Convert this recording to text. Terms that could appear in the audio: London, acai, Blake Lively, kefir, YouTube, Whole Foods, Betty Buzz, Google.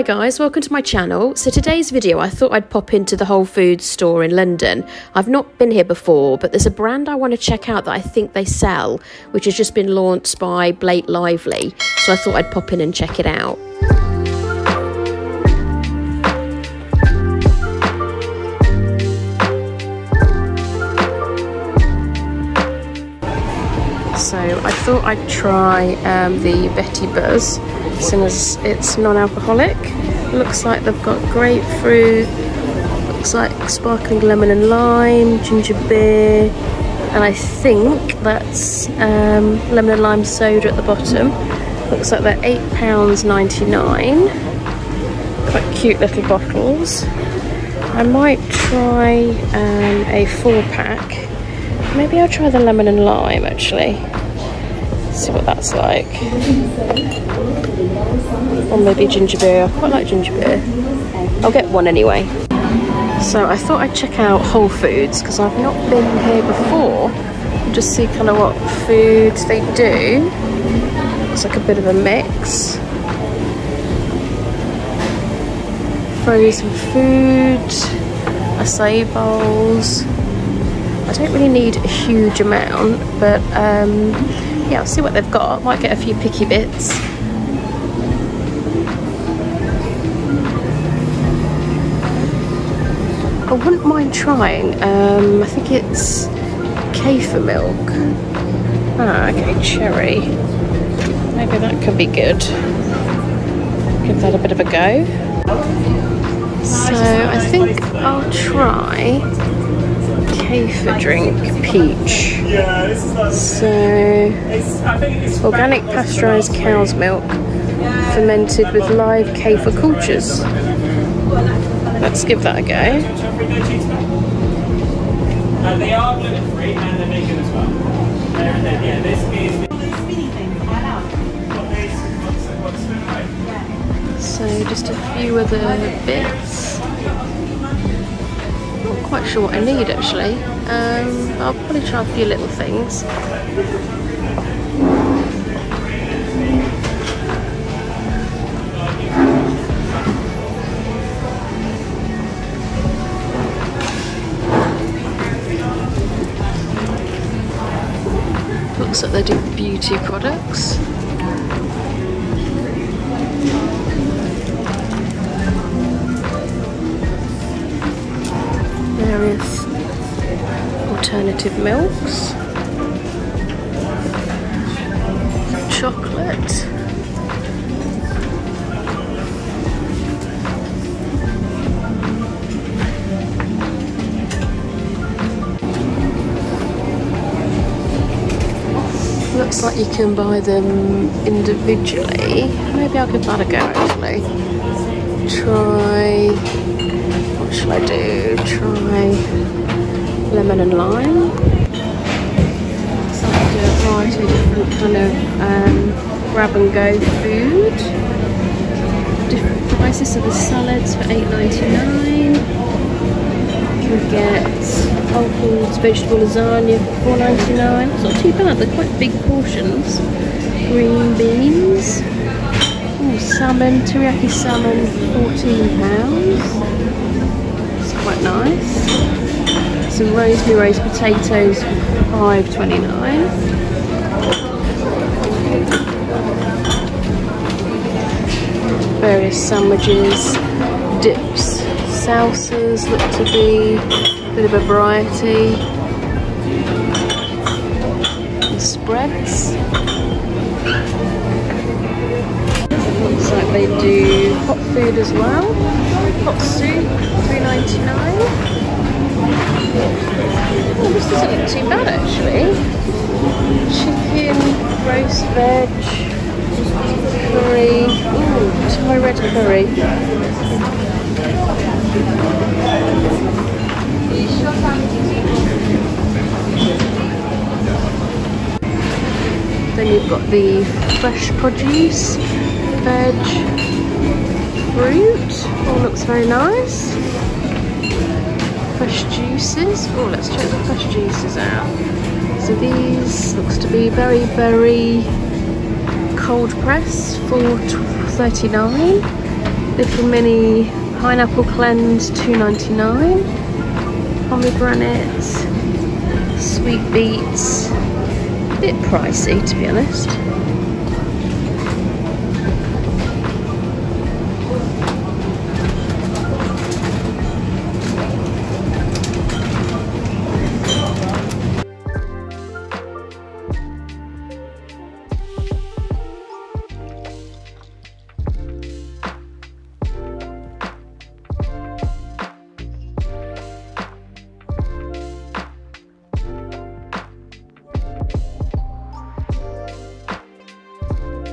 Hi guys, welcome to my channel. So today's video I thought I'd pop into the Whole Foods store in London. I've not been here before, but there's a brand I want to check out that I think they sell, which has just been launched by Blake Lively, so I thought I'd pop in and check it out. So I thought I'd try the Betty Buzz, since it's non-alcoholic. Looks like they've got grapefruit, looks like sparkling lemon and lime, ginger beer, and I think that's lemon and lime soda at the bottom. Looks like they're £8.99. Quite cute little bottles. I might try a 4-pack. Maybe I'll try the lemon and lime actually. See what that's like. Or maybe ginger beer. I quite like ginger beer. I'll get one anyway. So I thought I'd check out Whole Foods because I've not been here before. Just see kind of what foods they do. It's like a bit of a mix. Frozen food, acai bowls. I don't really need a huge amount, but yeah, I'll see what they've got. I might get a few picky bits. I wouldn't mind trying, I think it's kefir milk. Ah, okay, cherry. Maybe that could be good. Give that a bit of a go. So I think I'll try kefir drink peach. So organic pasteurised cow's milk fermented with live kefir cultures. Let's give that a go. So just a few other bits. Not quite sure what I need actually. I'll probably try a few little things. Looks like they do beauty products. Various alternative milks, chocolate, looks like you can buy them individually. Maybe I'll give that a go actually. What shall I do? Try lemon and lime. So I can do a variety of different kind of grab and go food. Different prices of the salads for £8.99. You can get Whole Foods vegetable lasagna for £4.99. It's not too bad, they're quite big portions. Green beans. Ooh, salmon, teriyaki salmon, £14. It's quite nice. Some rosemary roast potatoes, £5.29. Various sandwiches, dips, salsas, look to be a bit of a variety. And spreads. Looks like they do hot food as well. Hot soup, £3.99. Oh, this doesn't look too bad actually. Chicken, roast veg, curry. Ooh, Thai red curry. Then you've got the fresh produce. Veg, fruit, all looks very nice. Fresh juices, oh let's check the fresh juices out. So these looks to be very, very cold press for £39. Little mini pineapple cleanse, $2.99. Pomegranates, sweet beets, a bit pricey to be honest.